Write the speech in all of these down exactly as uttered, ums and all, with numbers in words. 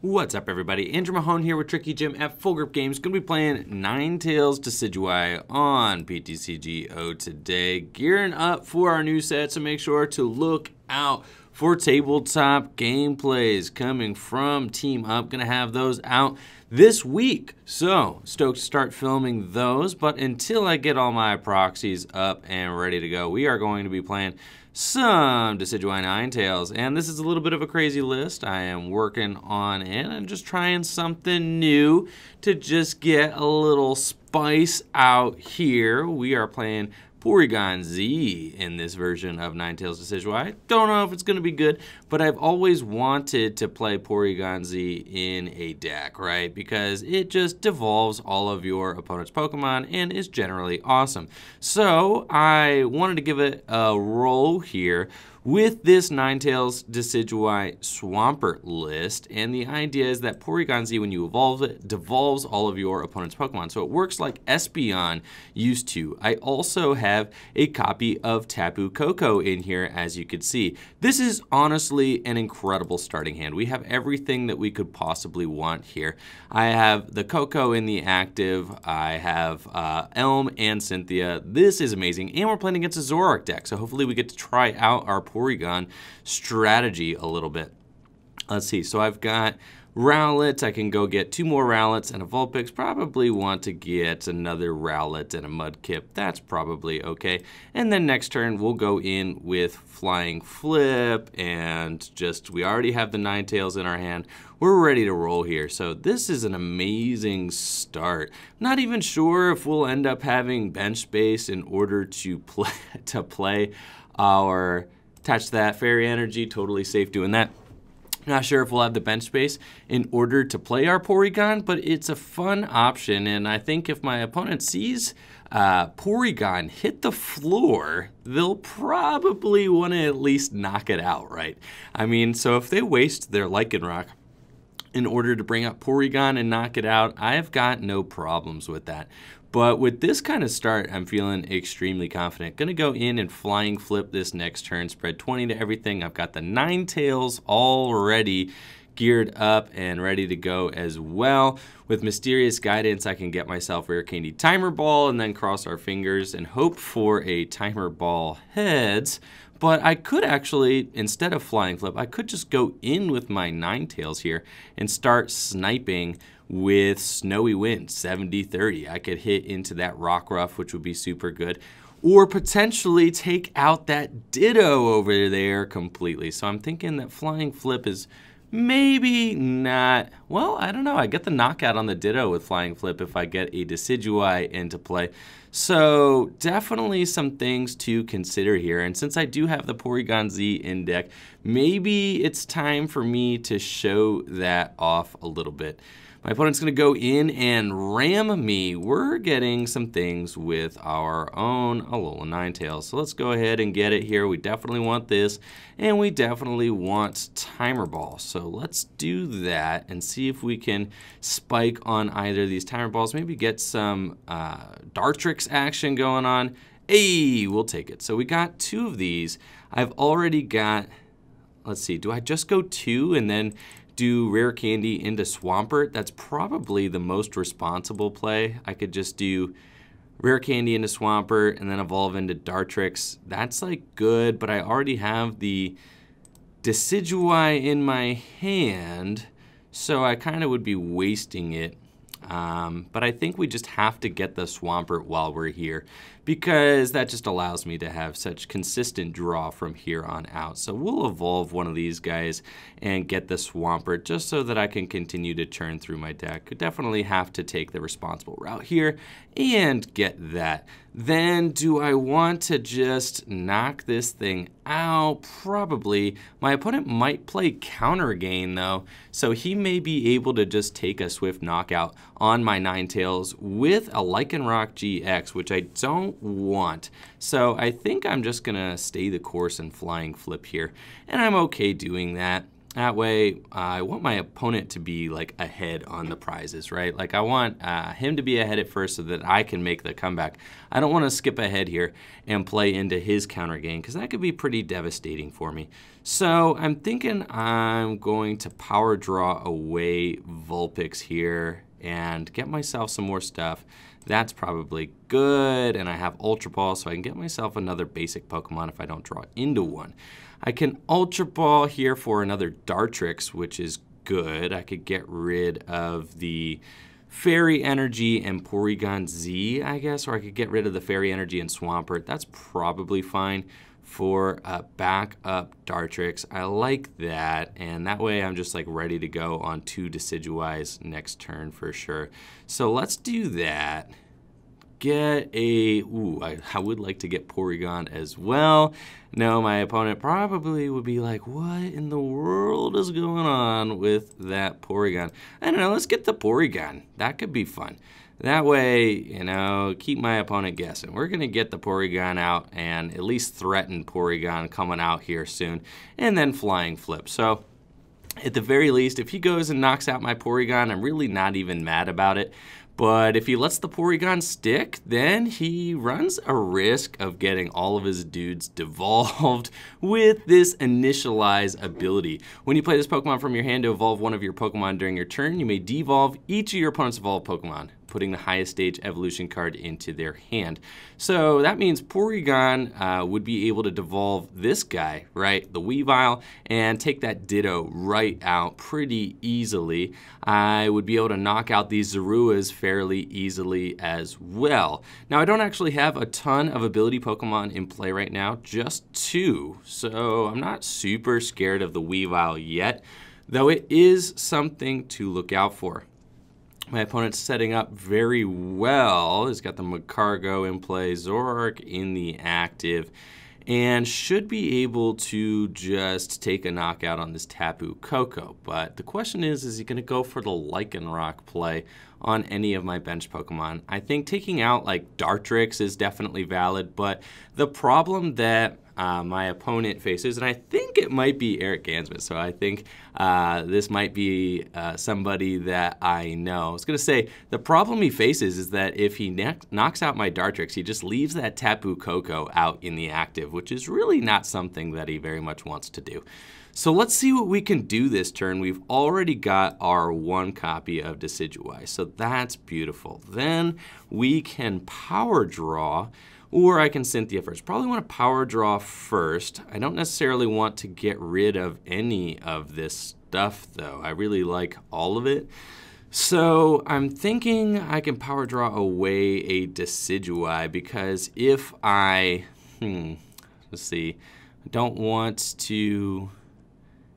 What's up everybody, Andrew Mahone here with Tricky Jim at Full Grip Games. Gonna be playing Ninetales Decidueye on P T C G O today. Gearing up for our new set, so make sure to look out for tabletop gameplays coming from Team Up. Gonna have those out this week, so stoked to start filming those. But until I get all my proxies up and ready to go, we are going to be playing some Decidueye Ninetales, and this is a little bit of a crazy list. I am working on it and just trying something new to just get a little spice out here. We are playing Porygon-Z in this version of Ninetales Decidueye. I don't know if it's going to be good, but I've always wanted to play Porygon-Z in a deck, right? Because it just devolves all of your opponent's Pokemon and is generally awesome. So I wanted to give it a roll here with this Ninetales Decidueye Swampert list, and the idea is that Porygon-Z, when you evolve it, devolves all of your opponent's Pokemon. So it works like Espeon used to. I also have a copy of Tapu Koko in here, as you could see. This is honestly an incredible starting hand. We have everything that we could possibly want here. I have the Koko in the active. I have uh, Elm and Cynthia. This is amazing, and we're playing against a Zoroark deck, so hopefully we get to try out our Porygon strategy a little bit. Let's see, so I've got Rowlet. I can go get two more Rowlets and a Vulpix. Probably want to get another Rowlet and a Mudkip. That's probably okay. And then next turn we'll go in with Flying Flip, and just, we already have the Ninetales in our hand. We're ready to roll here. So this is an amazing start. Not even sure if we'll end up having bench space in order to play to play our Touch that, Fairy Energy, totally safe doing that. Not sure if we'll have the bench space in order to play our Porygon, but it's a fun option, and I think if my opponent sees uh, Porygon hit the floor, they'll probably want to at least knock it out, right? I mean, so if they waste their Lycanroc in order to bring up Porygon and knock it out, I've got no problems with that. But with this kind of start, I'm feeling extremely confident. Gonna go in and Flying Flip this next turn, spread twenty to everything. I've got the Ninetales already geared up and ready to go as well. With Mysterious Guidance, I can get myself Rare Candy Timer Ball and then cross our fingers and hope for a Timer Ball heads. But I could actually, instead of Flying Flip, I could just go in with my Ninetales here and start sniping with Snowy Wind, seventy thirty. I could hit into that Rockruff, which would be super good, or potentially take out that Ditto over there completely. So I'm thinking that Flying Flip is maybe not, well, I don't know. I get the knockout on the Ditto with Flying Flip if I get a Decidueye into play. So definitely some things to consider here. And since I do have the Porygon-Z in deck, maybe it's time for me to show that off a little bit. My opponent's gonna go in and ram me. We're getting some things with our own Alolan Ninetales. So let's go ahead and get it here. We definitely want this, and we definitely want Timer Ball. So let's do that and see if we can spike on either of these Timer Balls. Maybe get some uh, Dartrix action going on. Hey, we'll take it. So we got two of these. I've already got, let's see, do I just go two and then do Rare Candy into Swampert? That's probably the most responsible play. I could just do Rare Candy into Swampert and then evolve into Dartrix. That's like good, but I already have the Decidueye in my hand, so I kind of would be wasting it. Um, but I think we just have to get the Swampert while we're here, because that just allows me to have such consistent draw from here on out. So we'll evolve one of these guys and get the Swampert just so that I can continue to churn through my deck. Could definitely have to take the responsible route here and get that. Then do I want to just knock this thing out? Probably. My opponent might play Counter Gain though, so he may be able to just take a swift knockout on my Ninetales with a Lycanroc G X, which I don't want. So I think I'm just gonna stay the course and Flying Flip here, and I'm okay doing that. That way, uh, I want my opponent to be like ahead on the prizes, right? Like I want uh, him to be ahead at first so that I can make the comeback. I don't want to skip ahead here and play into his counter gain because that could be pretty devastating for me. So I'm thinking I'm going to power draw away Vulpix here and get myself some more stuff. That's probably good, and I have Ultra Ball, so I can get myself another basic Pokemon if I don't draw into one. I can Ultra Ball here for another Dartrix, which is good. I could get rid of the Fairy Energy and Porygon-Z, I guess, or I could get rid of the Fairy Energy and Swampert. That's probably fine for a backup Dartrix. I like that, and that way I'm just like ready to go on two Decidueyes next turn for sure. So let's do that. Get a, ooh, I, I would like to get Porygon as well. No, my opponent probably would be like, what in the world is going on with that Porygon? I don't know, let's get the Porygon. That could be fun. That way, you know, keep my opponent guessing. We're gonna get the Porygon out and at least threaten Porygon coming out here soon, and then Flying Flip. So at the very least, if he goes and knocks out my Porygon, I'm really not even mad about it. But if he lets the Porygon stick, then he runs a risk of getting all of his dudes devolved with this Initialize ability. When you play this Pokemon from your hand to evolve one of your Pokemon during your turn, you may devolve each of your opponent's evolved Pokemon, putting the highest stage evolution card into their hand. So that means Porygon uh, would be able to devolve this guy, right, the Weavile, and take that Ditto right out pretty easily. I would be able to knock out these Zoruas fairly easily as well. Now I don't actually have a ton of ability Pokemon in play right now, just two, so I'm not super scared of the Weavile yet, though it is something to look out for. My opponent's setting up very well. He's got the Magcargo in play, Zoroark in the active, and should be able to just take a knockout on this Tapu Koko. But the question is, is he gonna go for the Lycanroc play on any of my bench Pokemon? I think taking out like Dartrix is definitely valid, but the problem that Uh, my opponent faces, and I think it might be Eric Gansman, so I think uh, this might be uh, somebody that I know. I was gonna say, the problem he faces is that if he knocks out my Dartrix, he just leaves that Tapu Koko out in the active, which is really not something that he very much wants to do. So let's see what we can do this turn. We've already got our one copy of Decidueye, so that's beautiful. Then we can power draw, or I can Cynthia first. Probably want to power draw first. I don't necessarily want to get rid of any of this stuff though. I really like all of it. So I'm thinking I can power draw away a Decidueye because if I, hmm, let's see, I don't want to,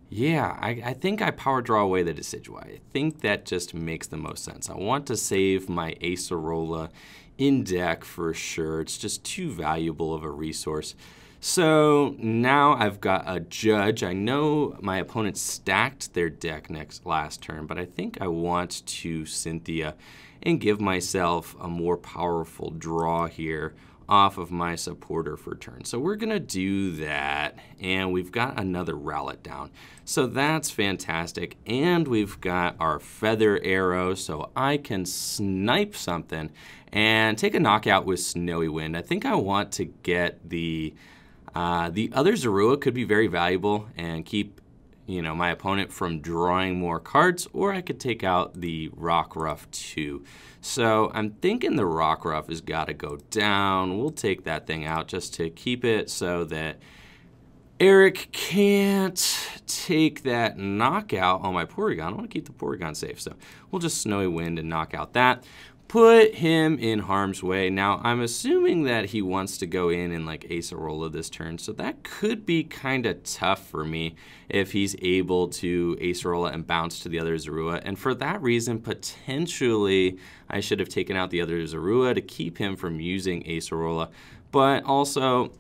yeah, I, I think I power draw away the Decidueye. I think that just makes the most sense. I want to save my Acerola in deck for sure. It's just too valuable of a resource. So now I've got a Judge. I know my opponent stacked their deck next last turn, but I think I want to Cynthia and give myself a more powerful draw here off of my supporter for turn. So we're gonna do that, and we've got another Rowlet down. So that's fantastic, and we've got our Feather Arrow, so I can snipe something and take a knockout with Snowy Wind. I think I want to get the, uh, the other Zorua could be very valuable and keep, you know, my opponent from drawing more cards, or I could take out the Rockruff too. So I'm thinking the Rockruff has got to go down. We'll take that thing out just to keep it so that Eric can't take that knockout on my Porygon. I want to keep the Porygon safe, so we'll just Snowy Wind and knock out that. Put him in harm's way. Now, I'm assuming that he wants to go in and like Acerola this turn, so that could be kind of tough for me if he's able to Acerola and bounce to the other Zorua. And for that reason, potentially, I should have taken out the other Zorua to keep him from using Acerola. But also,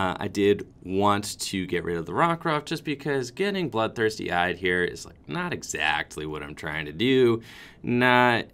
Uh, I did want to get rid of the Rockruff just because getting bloodthirsty eyed here is like not exactly what I'm trying to do. Not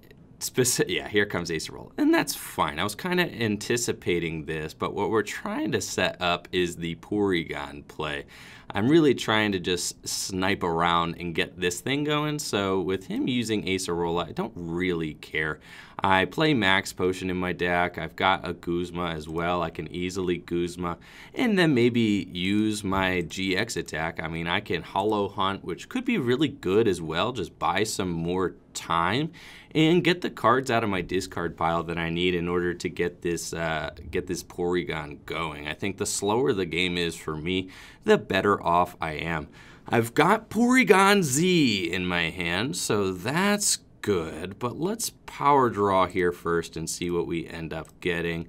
Speci yeah, here comes Acerola, and that's fine. I was kind of anticipating this, but what we're trying to set up is the Porygon play. I'm really trying to just snipe around and get this thing going, so with him using Acerola, I don't really care. I play Max Potion in my deck. I've got a Guzma as well. I can easily Guzma, and then maybe use my G X attack. I mean, I can Hollow Hunt, which could be really good as well, just buy some more time and get the cards out of my discard pile that I need in order to get this uh, get this Porygon going. I think the slower the game is for me, the better off I am. I've got Porygon-Z in my hand, so that's good, but let's power draw here first and see what we end up getting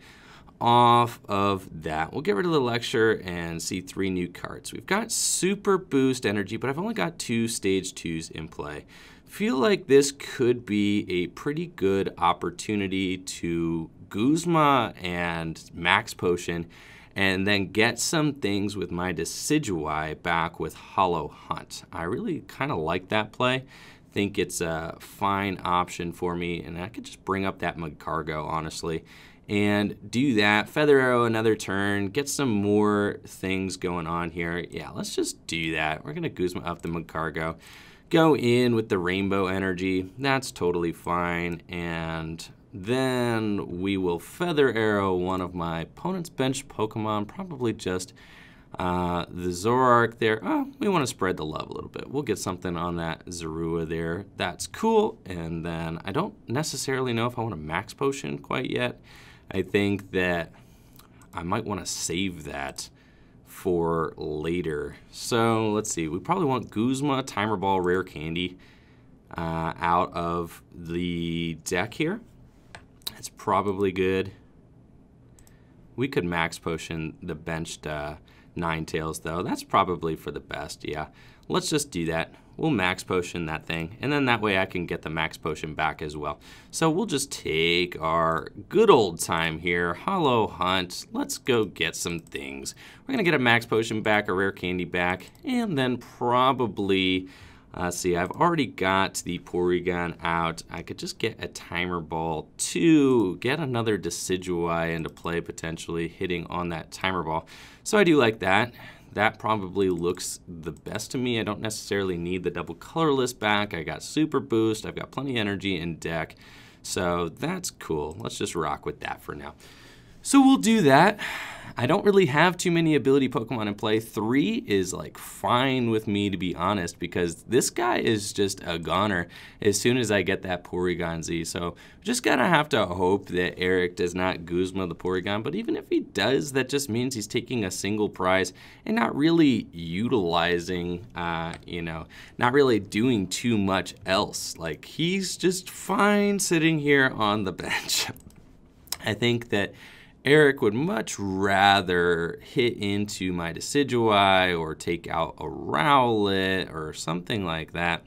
off of that. We'll get rid of the lecture and see three new cards. We've got Super Boost Energy, but I've only got two stage twos in play. Feel like this could be a pretty good opportunity to Guzma and Max Potion and then get some things with my Decidueye back with Hollow Hunt. I really kind of like that play. Think it's a fine option for me, and I could just bring up that Magcargo, honestly, and do that. Feather Arrow another turn, get some more things going on here. Yeah, let's just do that. We're gonna Guzma up the Magcargo. Go in with the Rainbow Energy, that's totally fine, and then we will Feather Arrow one of my opponent's bench Pokemon, probably just uh, the Zoroark there. Oh, we want to spread the love a little bit. We'll get something on that Zorua there. That's cool, and then I don't necessarily know if I want a Max Potion quite yet. I think that I might want to save that for later. So let's see, we probably want Guzma, Timer Ball, Rare Candy uh, out of the deck here. That's probably good. We could Max Potion the benched uh, Ninetales though. That's probably for the best, yeah. Let's just do that. We'll Max Potion that thing, and then that way I can get the Max Potion back as well. So we'll just take our good old time here, Hollow Hunt. Let's go get some things. We're gonna get a Max Potion back, a Rare Candy back, and then probably, uh, see, I've already got the Porygon out. I could just get a Timer Ball to get another Decidueye into play, potentially hitting on that Timer Ball. So I do like that. That probably looks the best to me. I don't necessarily need the double colorless back. I got Super Boost. I've got plenty of energy in deck. So that's cool. Let's just rock with that for now. So we'll do that. I don't really have too many ability Pokemon in play. Three is like fine with me, to be honest, because this guy is just a goner as soon as I get that Porygon-Z. So just gotta have to hope that Eric does not Guzma the Porygon, but even if he does, that just means he's taking a single prize and not really utilizing, uh, you know, not really doing too much else. Like, he's just fine sitting here on the bench. I think that Eric would much rather hit into my Decidueye or take out a Rowlet or something like that,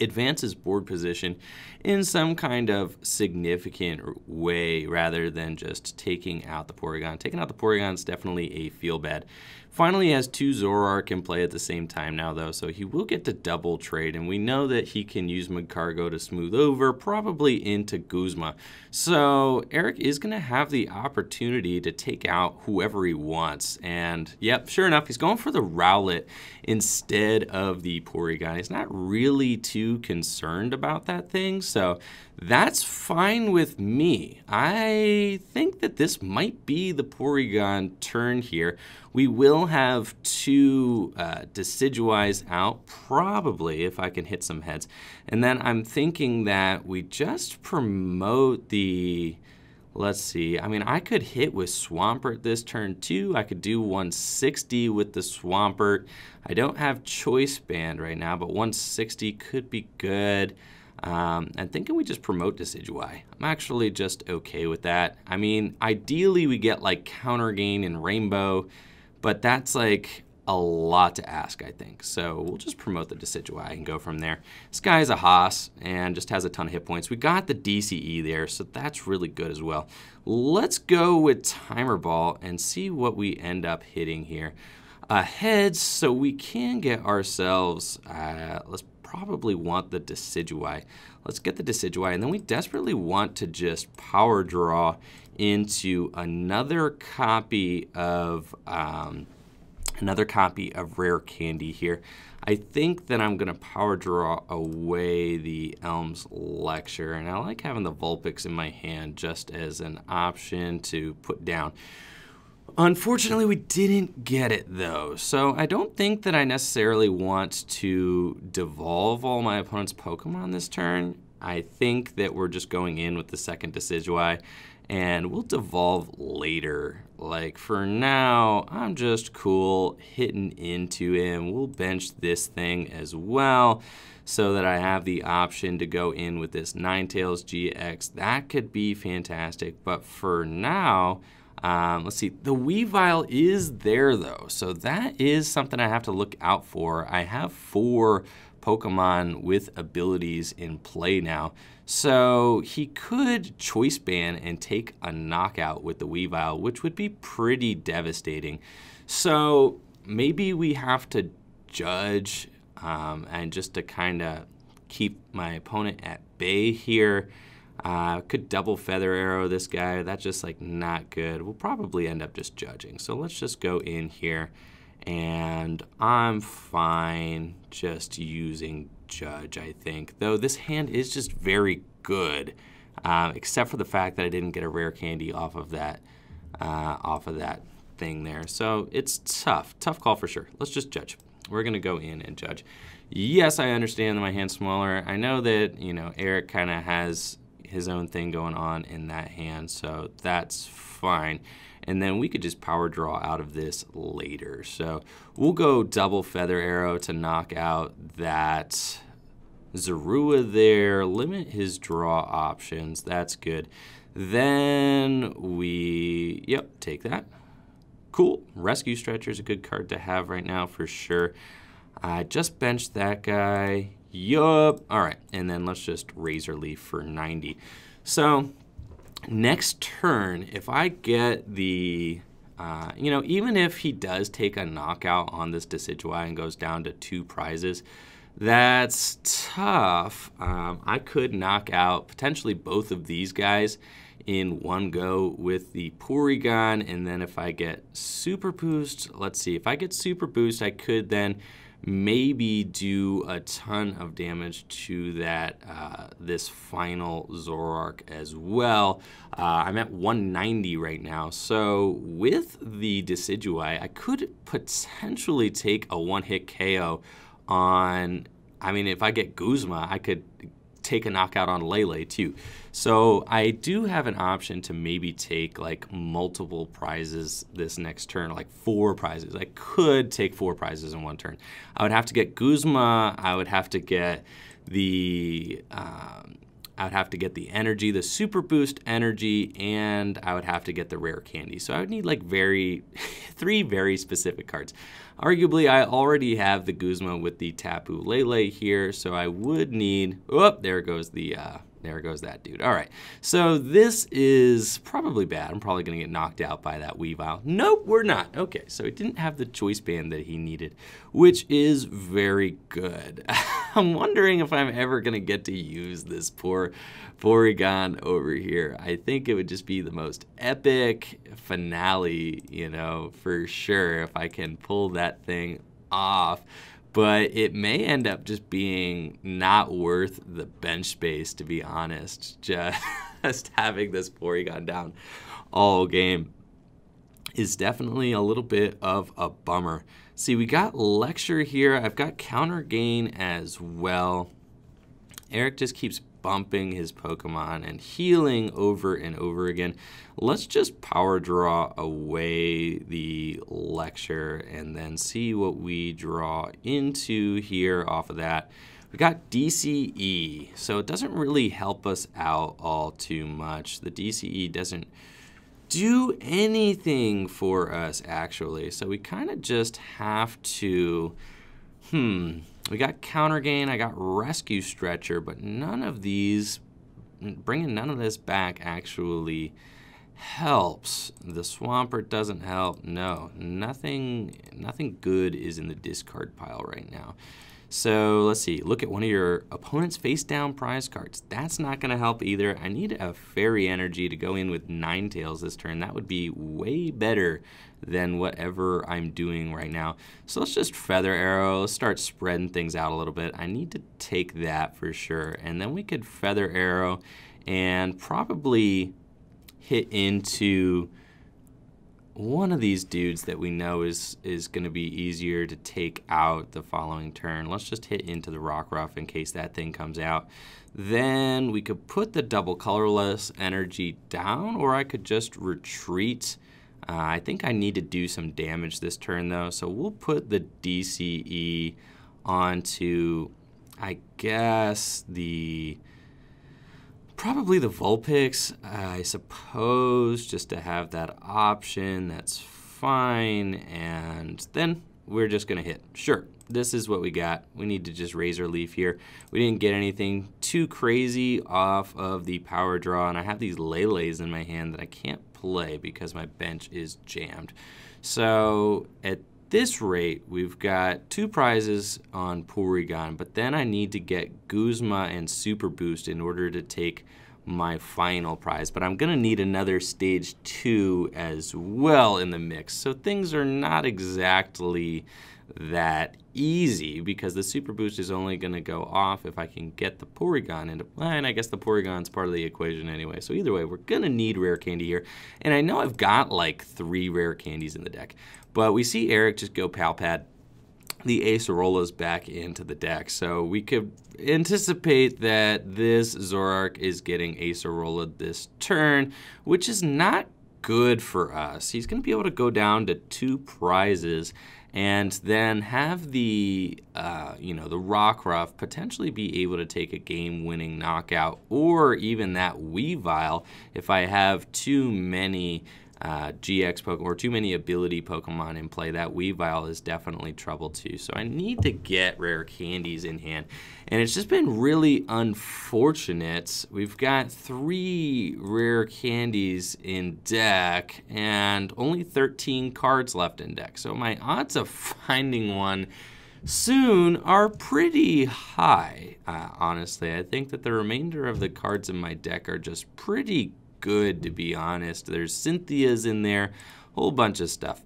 advance his board position in some kind of significant way rather than just taking out the Porygon. Taking out the Porygon is definitely a feel bad. Finally, he has two Zoroark in play at the same time now, though, so he will get to double trade, and we know that he can use Magcargo to smooth over, probably into Guzma. So Eric is going to have the opportunity to take out whoever he wants, and yep, sure enough, he's going for the Rowlet instead of the Porygon. He's not really too concerned about that thing, so that's fine with me. I think that this might be the Porygon turn here. We will have two uh, Decidueyes out, probably, if I can hit some heads. And then I'm thinking that we just promote the, let's see, I mean, I could hit with Swampert this turn too. I could do one sixty with the Swampert. I don't have Choice Band right now, but one sixty could be good. Um, I'm thinking we just promote Decidueye. I'm actually just okay with that. I mean, ideally we get like Counter Gain and Rainbow, but that's like a lot to ask, I think. So we'll just promote the Decidueye and go from there. This guy's a Haas and just has a ton of hit points. We got the D C E there, so that's really good as well. Let's go with Timer Ball and see what we end up hitting here. Uh, heads, so we can get ourselves, uh, let's probably want the Decidueye. Let's get the Decidueye, and then we desperately want to just power draw into another copy of um, another copy of Rare Candy here. I think that I'm gonna power draw away the Elm's Lecture, and I like having the Vulpix in my hand just as an option to put down. Unfortunately, we didn't get it though, so I don't think that I necessarily want to devolve all my opponent's Pokemon this turn. I think that we're just going in with the second Decidueye, and we'll devolve later. Like, for now, I'm just cool hitting into him. We'll bench this thing as well so that I have the option to go in with this Ninetales G X. That could be fantastic, but for now, Um, let's see, the Weavile is there though, so that is something I have to look out for. I have four Pokemon with abilities in play now, so he could Choice Band and take a knockout with the Weavile, which would be pretty devastating. So maybe we have to Judge um, and just to kind of keep my opponent at bay here. Uh, could double Feather Arrow this guy. That's just like not good. We'll probably end up just judging. So let's just go in here, and I'm fine just using Judge, I think. Though this hand is just very good, uh, except for the fact that I didn't get a Rare Candy off of that, uh, off of that thing there. So it's tough, tough call for sure. Let's just Judge. We're gonna go in and Judge. Yes, I understand that my hand's smaller. I know that, you know, Eric kind of has his own thing going on in that hand, so that's fine. And then we could just power draw out of this later. So we'll go double Feather Arrow to knock out that Zorua there, limit his draw options, that's good. Then we, yep, take that. Cool, Rescue Stretcher is a good card to have right now for sure. I just benched that guy. Yup. All right, and then let's just Razor Leaf for ninety. So next turn, if I get the, uh, you know, even if he does take a knockout on this Decidueye and goes down to two prizes, that's tough. Um, I could knock out potentially both of these guys in one go with the Porygon, and then if I get Super Boost, let's see, if I get Super Boost, I could then maybe do a ton of damage to that uh, this final Zoroark as well. Uh, I'm at one ninety right now, so with the Decidueye, I could potentially take a one-hit K O on, I mean, if I get Guzma, I could take a knockout on Lele too. So I do have an option to maybe take like multiple prizes this next turn, like four prizes. I could take four prizes in one turn. I would have to get Guzma, I would have to get the, um, I would have to get the energy, the Super Boost Energy, and I would have to get the Rare Candy. So I would need like very, three very specific cards. Arguably, I already have the Guzma with the Tapu Lele here, so I would need, oh, there goes the, uh, there goes that dude. All right, so this is probably bad. I'm probably gonna get knocked out by that Weavile. Nope, we're not. Okay, so he didn't have the Choice Band that he needed, which is very good. I'm wondering if I'm ever gonna get to use this poor Porygon over here. I think it would just be the most epic finale, you know, for sure, if I can pull that thing off. But it may end up just being not worth the bench space, to be honest. Just having this Porygon down all game is definitely a little bit of a bummer. See, we got Lecture here. I've got Counter Gain as well. Eric just keeps bumping his Pokemon and healing over and over again. Let's just power draw away the Lecture and then see what we draw into here off of that. We got D C E, so it doesn't really help us out all too much. The D C E doesn't do anything for us actually, so we kind of just have to, hmm, we got Counter Gain, I got Rescue Stretcher, but none of these, bringing none of this back actually helps. The Swampert doesn't help, no. Nothing, nothing good is in the discard pile right now. So let's see, look at one of your opponent's face down prize cards. That's not gonna help either. I need a Fairy Energy to go in with Ninetales this turn. That would be way better than whatever I'm doing right now. So let's just Feather Arrow, let's start spreading things out a little bit. I need to take that for sure. And then we could Feather Arrow and probably hit into one of these dudes that we know is is going to be easier to take out the following turn. Let's just hit into the Rockruff in case that thing comes out. Then we could put the double colorless energy down, or I could just retreat. Uh, I think I need to do some damage this turn though, so we'll put the D C E onto, I guess, the... probably the Vulpix, I suppose, just to have that option. That's fine. And then we're just going to hit. Sure, this is what we got. We need to just Razor Leaf here. We didn't get anything too crazy off of the power draw, and I have these Lele's in my hand that I can't play because my bench is jammed. So at this rate, we've got two prizes on Porygon, but then I need to get Guzma and Super Boost in order to take my final prize, but I'm gonna need another stage two as well in the mix. So things are not exactly that easy because the Super Boost is only gonna go off if I can get the Porygon into play, and I guess the Porygon's part of the equation anyway. So either way, we're gonna need Rare Candy here. And I know I've got like three Rare Candies in the deck, but we see Eric just go Palpad the Acerola's back into the deck. So we could anticipate that this Zoroark is getting Acerola this turn, which is not good for us. He's gonna be able to go down to two prizes and then have the, uh, you know, the Rockruff potentially be able to take a game-winning knockout, or even that Weavile if I have too many Uh, G X Pokemon or too many ability Pokemon in play. That Weavile is definitely trouble too. So I need to get Rare Candies in hand, and it's just been really unfortunate. We've got three Rare Candies in deck and only thirteen cards left in deck. So my odds of finding one soon are pretty high. Uh, honestly, I think that the remainder of the cards in my deck are just pretty good good to be honest. There's Cynthia's in there, whole bunch of stuff.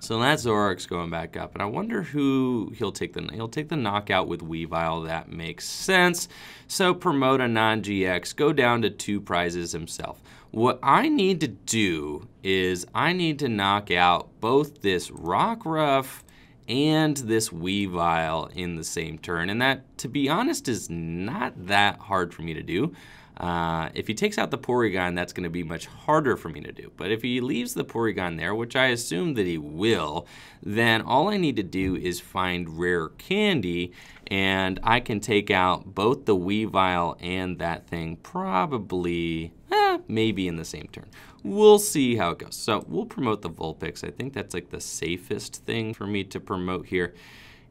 So that Zoroark's going back up, and I wonder who he'll take the he'll take the knockout with Weavile. That makes sense. So promote a non-G X, go down to two prizes himself. What I need to do is I need to knock out both this Rockruff and this Weavile in the same turn, and that, to be honest, is not that hard for me to do. Uh, if he takes out the Porygon, that's going to be much harder for me to do. But if he leaves the Porygon there, which I assume that he will, then all I need to do is find Rare Candy, and I can take out both the Weavile and that thing probably, eh, maybe in the same turn. We'll see how it goes. So we'll promote the Vulpix. I think that's like the safest thing for me to promote here,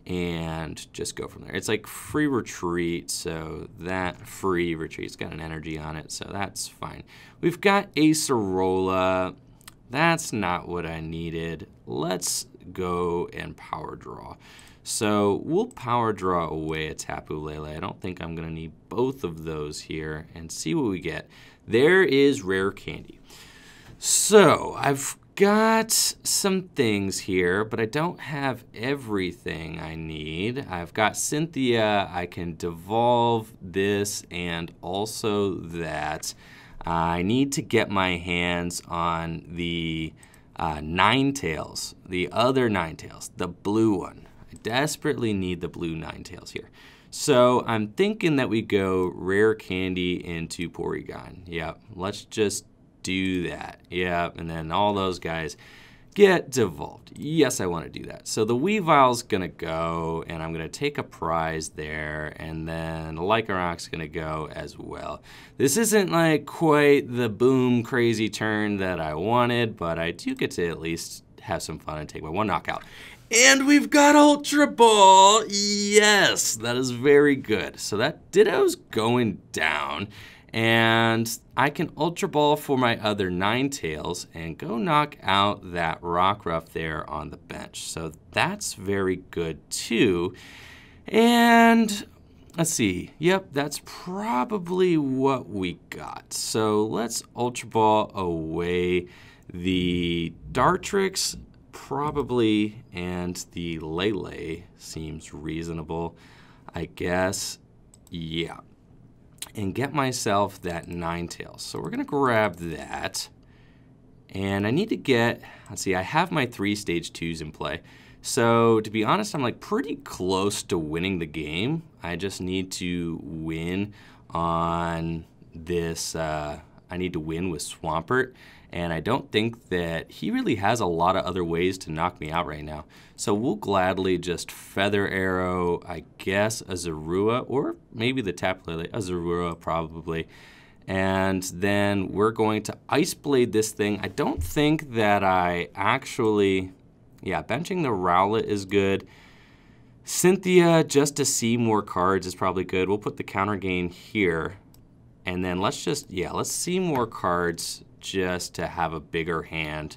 and just go from there. It's like free retreat, so that free retreat's got an energy on it, so that's fine. We've got Acerola. That's not what I needed. Let's go and power draw. So we'll power draw away a Tapu Lele. I don't think I'm gonna need both of those here, and see what we get. There is Rare Candy. So I've got some things here, but I don't have everything I need. I've got Cynthia. I can devolve this and also that. Uh, I need to get my hands on the uh, Ninetales, the other Ninetales, the blue one. I desperately need the blue Ninetales here. So I'm thinking that we go Rare Candy into Porygon. Yeah, let's just do that. Yeah, and then all those guys get devolved. Yes, I want to do that. So the Weavile's gonna go, and I'm gonna take a prize there, and then Lycanroc's gonna go as well. This isn't like quite the boom crazy turn that I wanted, but I do get to at least have some fun and take my one knockout. And we've got Ultra Ball. Yes, that is very good. So that Ditto's going down, and I can Ultra Ball for my other Ninetales and go knock out that Rockruff there on the bench. So that's very good too. And let's see. Yep, that's probably what we got. So let's Ultra Ball away the Dartrix, probably, and the Lele seems reasonable, I guess. Yeah. And get myself that Ninetales. So we're going to grab that. And I need to get, let's see, I have my three stage twos in play. So to be honest, I'm like pretty close to winning the game. I just need to win on this, uh, I need to win with Swampert. And I don't think that he really has a lot of other ways to knock me out right now. So we'll gladly just Feather Arrow, I guess, a Zorua, or maybe the Tapu Lele, a Zorua probably. And then we're going to Ice Blade this thing. I don't think that I actually, yeah, benching the Rowlet is good. Cynthia, just to see more cards, is probably good. We'll put the Counter Gain here. And then let's just, yeah, let's see more cards just to have a bigger hand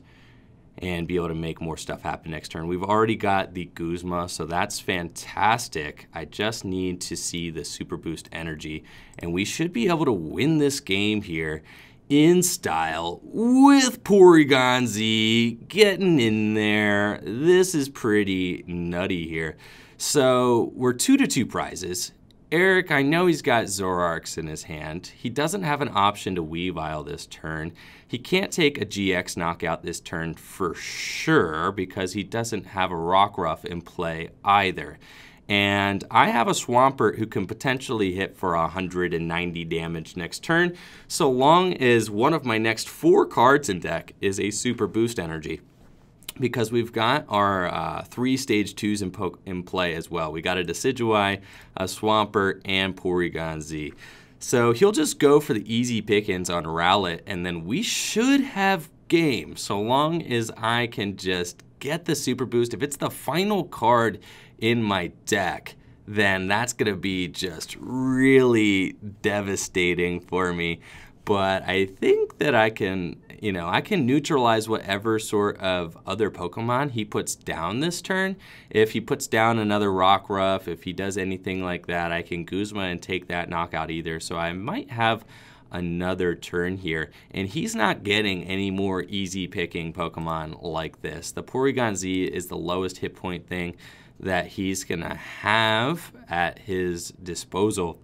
and be able to make more stuff happen next turn. We've already got the Guzma, so that's fantastic. I just need to see the Super Boost Energy, and we should be able to win this game here in style with Porygon-Z getting in there. This is pretty nutty here. So we're two to two prizes. Eric, I know he's got Zoroarks in his hand. He doesn't have an option to Weavile this turn. He can't take a G X knockout this turn for sure because he doesn't have a Rockruff in play either. And I have a Swampert who can potentially hit for one hundred ninety damage next turn, so long as one of my next four cards in deck is a Super Boost Energy. Because we've got our uh, three stage twos in, po in play as well. We got a Decidueye, a Swampert, and Porygon-Z. So he'll just go for the easy pickings on Rowlet, and then we should have game, so long as I can just get the Super Boost. If it's the final card in my deck, then that's gonna be just really devastating for me. But I think that I can, you know, I can neutralize whatever sort of other Pokemon he puts down this turn. If he puts down another Rockruff, if he does anything like that, I can Guzma and take that knockout either. So I might have another turn here. And he's not getting any more easy picking Pokemon like this. The Porygon-Z is the lowest hit point thing that he's gonna have at his disposal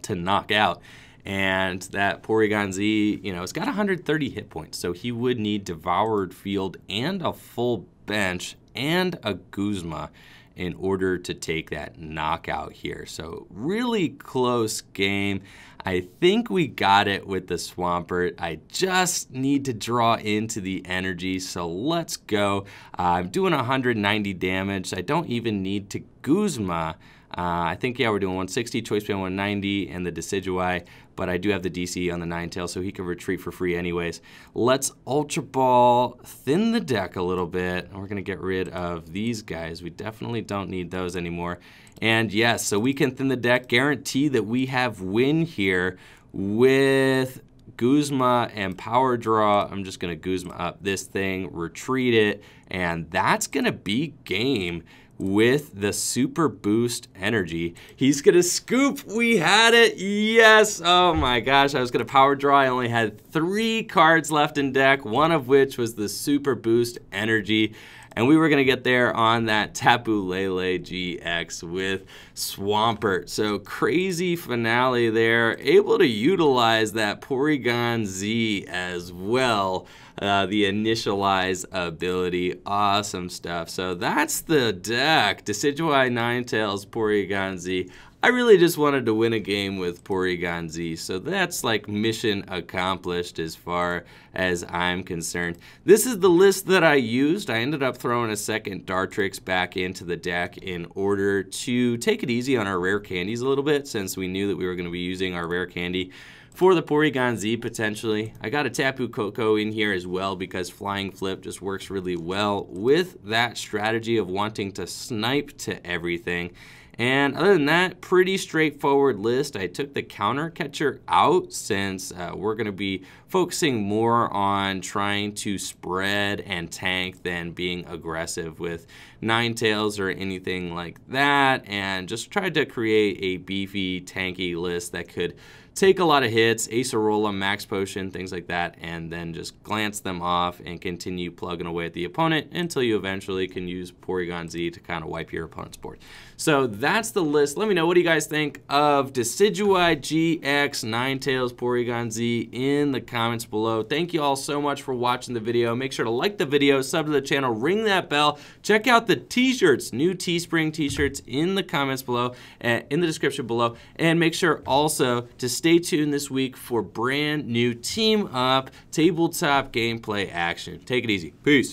to knock out. And that Porygon-Z, you know, it's got one hundred thirty hit points, so he would need Devoured Field and a full bench and a Guzma in order to take that knockout here. So really close game. I think we got it with the Swampert. I just need to draw into the energy, so let's go. Uh, I'm doing one hundred ninety damage. I don't even need to Guzma. Uh, I think, yeah, we're doing one sixty, Choice Band one ninety, and the Decidueye, but I do have the D C E on the Ninetales, so he can retreat for free anyways. Let's Ultra Ball, thin the deck a little bit, and we're going to get rid of these guys. We definitely don't need those anymore. And yes, so we can thin the deck, guarantee that we have win here with Guzma and Power Draw. I'm just going to Guzma up this thing, retreat it, and that's going to be game. With the Super Boost Energy, he's gonna scoop. We had it. Yes. Oh my gosh, I was gonna Power Draw. I only had three cards left in deck, one of which was the Super Boost Energy, and we were gonna get there on that Tapu Lele G X with Swampert. So crazy finale there, able to utilize that Porygon-Z as well. Uh, the Initialize ability, awesome stuff. So that's the deck, Decidueye, Ninetales, Porygon-Z. I really just wanted to win a game with Porygon-Z, so that's like mission accomplished as far as I'm concerned. This is the list that I used. I ended up throwing a second Dartrix back into the deck in order to take it easy on our Rare Candies a little bit, since we knew that we were going to be using our Rare Candy for the Porygon-Z potentially. I got a Tapu Koko in here as well because Flying Flip just works really well with that strategy of wanting to snipe to everything. And other than that, pretty straightforward list. I took the Counter Catcher out since uh, we're going to be focusing more on trying to spread and tank than being aggressive with Ninetales or anything like that, and just tried to create a beefy, tanky list that could take a lot of hits, Acerola, Max Potion, things like that, and then just glance them off and continue plugging away at the opponent until you eventually can use Porygon-Z to kind of wipe your opponent's board. So that's the list. Let me know, what do you guys think of Decidueye, G X, Ninetales, Porygon-Z in the comments below. Thank you all so much for watching the video. Make sure to like the video, sub to the channel, ring that bell. Check out the t-shirts, new Teespring t-shirts in the comments below, uh, in the description below, and make sure also to stay Stay tuned this week for brand new Team Up tabletop gameplay action. Take it easy. Peace.